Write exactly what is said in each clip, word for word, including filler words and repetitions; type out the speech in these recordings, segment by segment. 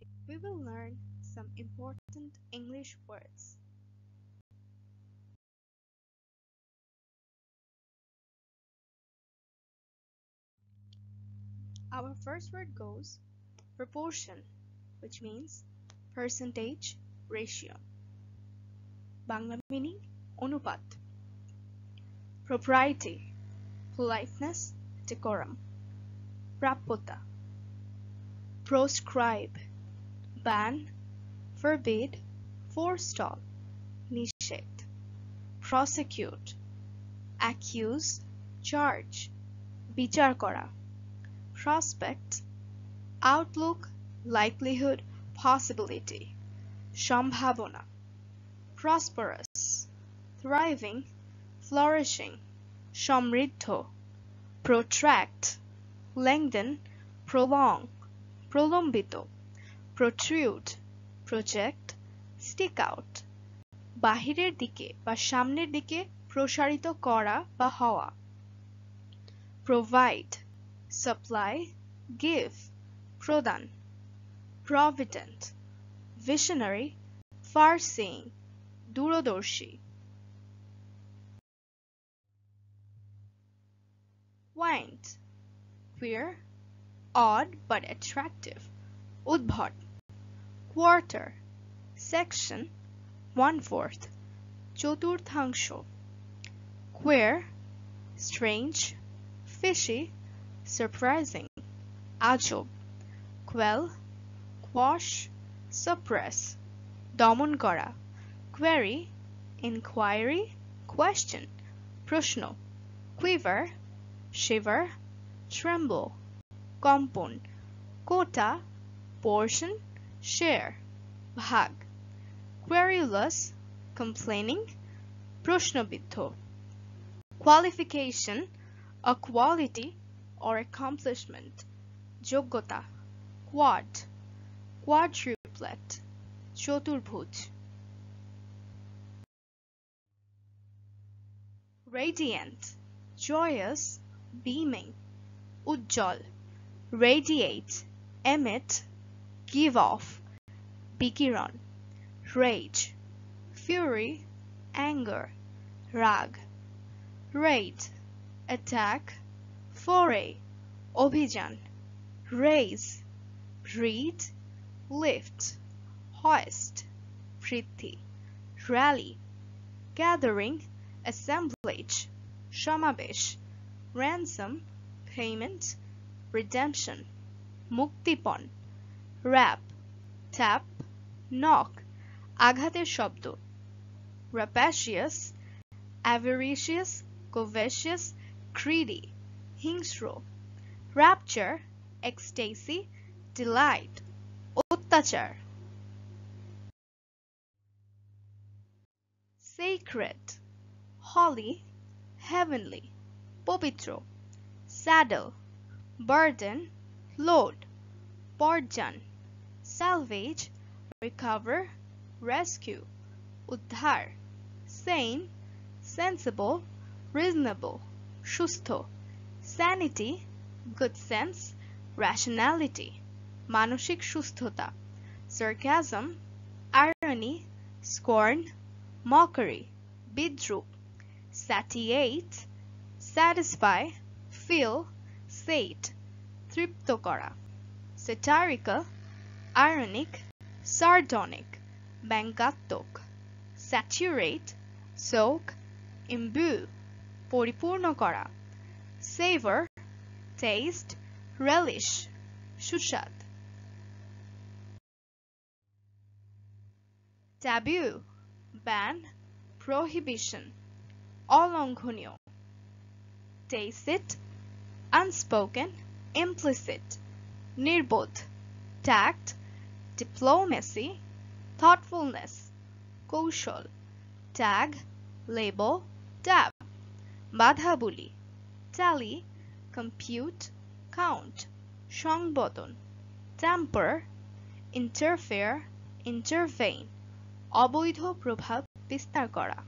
video, we will learn some important English words. Our first word goes proportion, which means percentage, ratio. Bangla meaning onupat. Propriety, politeness, decorum. Prappota, proscribe, ban, forbid, forestall, nisheth. Prosecute, accuse, charge, bichar kora. Prospect, outlook, likelihood, possibility. Shambhavona, prosperous, thriving, flourishing. Shamriddho, protract, lengthen, prolong. Prolombito, protrude, project, stick out. Bahirer dike ba shamner dike prosharito kora ba hawa. Provide, supply, give, prodan. Provident, visionary, far-seeing, durodorshi. Quaint, queer, odd but attractive. Udbhat, quarter, section, one-fourth. Choturthangsho, queer, strange, fishy, surprising. Ajob, quell, quash, suppress. Domon kora, query, inquiry, question. Proshno, quiver, shiver, tremble. Kompon, quota, portion, share. Bhag, querulous, complaining. Proshnobitto, qualification, a quality or accomplishment. Joggota, quad, quadruplet, choturbhuj. Radiant, joyous, beaming. Ujjal, radiate, emit, give off. Bikiran, rage, fury, anger. Rag, raid, attack, foray. Obhijan, raise, read, lift. Hoist, priti, rally. Gathering, assemblage. Shamabesh, ransom, payment, redemption. Muktipon, rap, tap, knock. Aghater shabdo, rapacious, avaricious, covetous, greedy. Hingsro, rapture, ecstasy, delight. Ottachar. Sacred, holy, heavenly. Pobitro, saddle, burden, load. Porjan, salvage, recover, rescue. Uddhar, sane, sensible, reasonable. Shusto, sanity, good sense, rationality. Manushik shustota, sarcasm, irony, scorn, mockery. Bidrup, satiate, satisfy, fill, sate. Tripto kora, satirical, ironic, sardonic. Bangattok, saturate, soak, imbue. Poripurno kora, savor, taste, relish. Shushat, taboo, ban, prohibition. Olongkhonio, tacit, unspoken, implicit. Nirbodh, tact, diplomacy, thoughtfulness. Kaushal, tag, label, tab. Badhabuli, tally, compute, count. Shangbodon, tamper, interfere, intervene. Oboidho probhab bistar kora,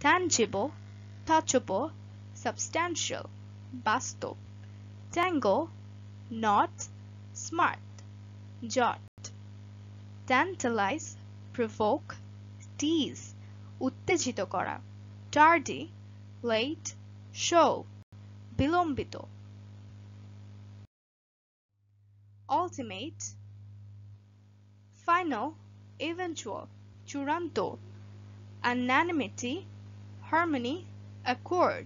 tangible, touchable, substantial. Basto, tango, knot, smart. Jot, tantalize, provoke, tease, উত্তেজিত করা, tardy, late, show, বিলম্বিত, ultimate, final, eventual, চূড়ান্ত, unanimity, harmony, accord,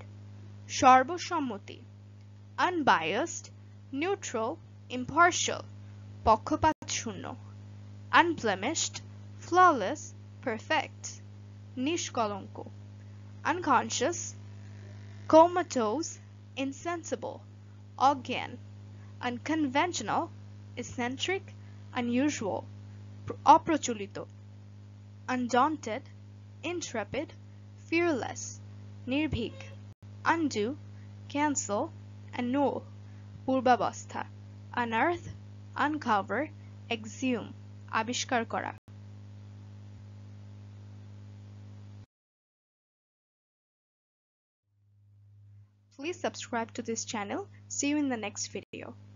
সর্বসম্মতি, unbiased, neutral, impartial, পক্ষপাত শূন্য, unblemished, flawless, perfect, নিষ্কলঙ্ক, unconscious, comatose, insensible, অজ্ঞান, unconventional, eccentric, unusual, অপ্রচলিত, undaunted, intrepid, fearless, নির্ভীক, undo, cancel, annul, পূর্বাবস্থা, unearth, uncover, exhume, আবিষ্কার করা। Please subscribe to this channel. See you in the next video.